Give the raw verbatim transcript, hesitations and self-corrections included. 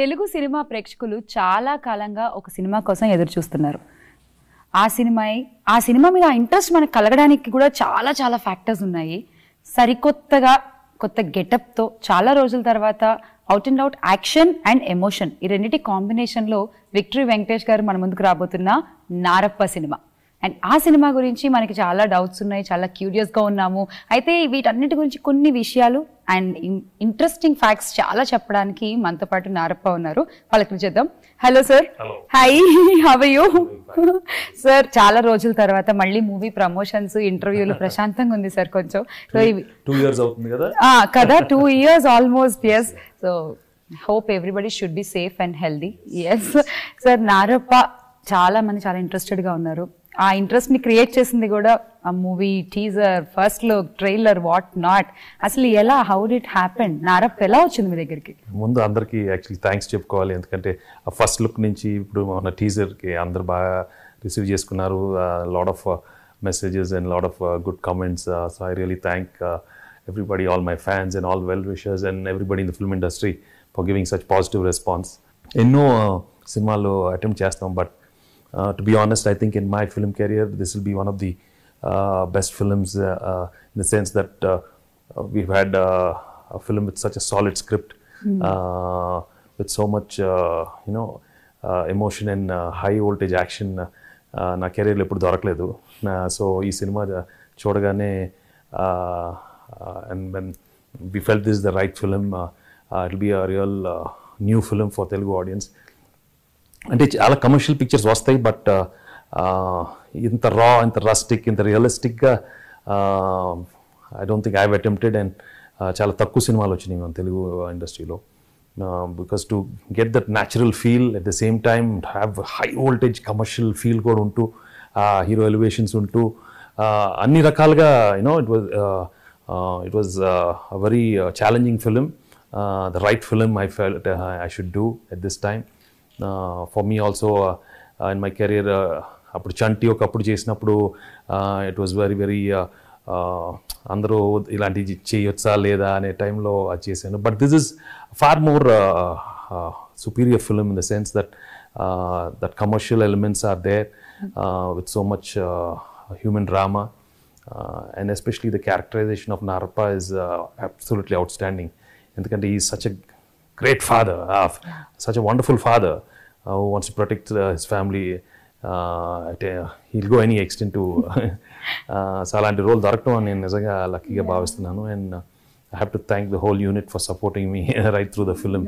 Telugu cinema ప్రేక్షకులు చాలా కాలంగా ఒక సినిమా కోసం ఎదురు చూస్తున్నారు. ఆ సినిమా ఆ సినిమా మీద ఇంట్రెస్ట్ మనకు కలగడానికి కూడా చాలా చాలా ఫ్యాక్టర్స్ ఉన్నాయి. సరికొత్తగా కొత్త గెటప్తో చాలా రోజుల తర్వాత out and out action and emotion ఈ రెండింటి కాంబినేషన్లో విక్టరీ వెంకటేష్ గారు మన ముందుకు రాబోతున్న నారప్ప సినిమా. అండ్ ఆ సినిమా గురించి మనకి చాలా డౌట్స్ ఉన్నాయి, చాలా క్యూరియస్గా ఉన్నాము. అయితే వీటన్నిటి గురించి కొన్ని విషయాలు అండ్ ఇంట్రెస్టింగ్ ఫ్యాక్ట్స్ చాలా చెప్పడానికి మనతో పాటు నారప్ప ఉన్నారు. వాళ్ళకి చేద్దాం. Hello sir. Hi, how are you sir? చాలా రోజుల తర్వాత మళ్ళీ మూవీ ప్రమోషన్స్, ఇంటర్వ్యూలు ప్రశాంతంగా ఉంది సార్ కొంచెం. సో టూ ఇయర్స్ అవుతుంది కదా కదా two years almost. Yes, so hope everybody should be safe and healthy. Yes sir, Narappa చాలా మంది చాలా ఇంట్రెస్టెడ్గా ఉన్నారు. ఆ ఇంట్రెస్ట్ని క్రియేట్ చేసింది కూడా ఆ movie teaser, first look, trailer, what not. అసలు ఎలా, హౌ డిడ్ హ్యాపెన్? నారప్ప ఎలా వచ్చింది మీ దగ్గరికి? ముందు అందరికీ యాక్చువల్లీ థ్యాంక్స్ చెప్పుకోవాలి, ఎందుకంటే ఆ ఫస్ట్ లుక్ నుంచి ఇప్పుడు మన టీజర్కి అందరు బాగా రిసీవ్ చేసుకున్నారు. Lot of messages and lot of good comments. So I really thank everybody, all my fans and all well wishers and everybody in the film industry for giving such positive response. ఎన్నో సినిమాలు attempt చేస్తాం, but Uh, to be honest, I think in my film career, this will be one of the uh, best films uh, uh, in the sense that uh, we've had uh, a film with such a solid script, mm. uh, with so much, uh, you know, uh, emotion and uh, high voltage action. Na career le ippudu dorakaledu. So, ee cinema chodagane, and when we felt this is the right film, uh, uh, it'll be a real uh, new film for Telugu audience. అంటే చాలా commercial pictures వస్తాయి, but ఇంత రా, ఇంత rustic, ఇంత రియలిస్టిక్గా I don't think I have attempted. And చాలా తక్కువ సినిమాలు వచ్చినాయి మన తెలుగు ఇండస్ట్రీలో. Because to get that natural feel, at the same time have high voltage commercial feel కూడా ఉంటూ, హీరో ఎలివేషన్స్ ఉంటూ, అన్ని రకాలుగా you know it was it was a very challenging film, the right film I felt I should do at this time. Uh, for me also uh, uh, in my career, అప్పుడు చంటి ఒకప్పుడు చేసినప్పుడు it was very very అందరూ ఇలాంటివి చేయొచ్చా లేదా అనే టైంలో అది చేశాను. But this is far more superior film in the sense that that commercial elements are there with so much human drama, and especially the characterisation of Narappa is absolutely outstanding. ఎందుకంటే ఈ such a great father, uh, such a wonderful father uh, who wants to protect uh, his family. Uh, at, uh, he'll go any extent to salanti role daraktam ani nijaga lucky ga bhavistunanu, and uh, I have to thank the whole unit for supporting me right through the film.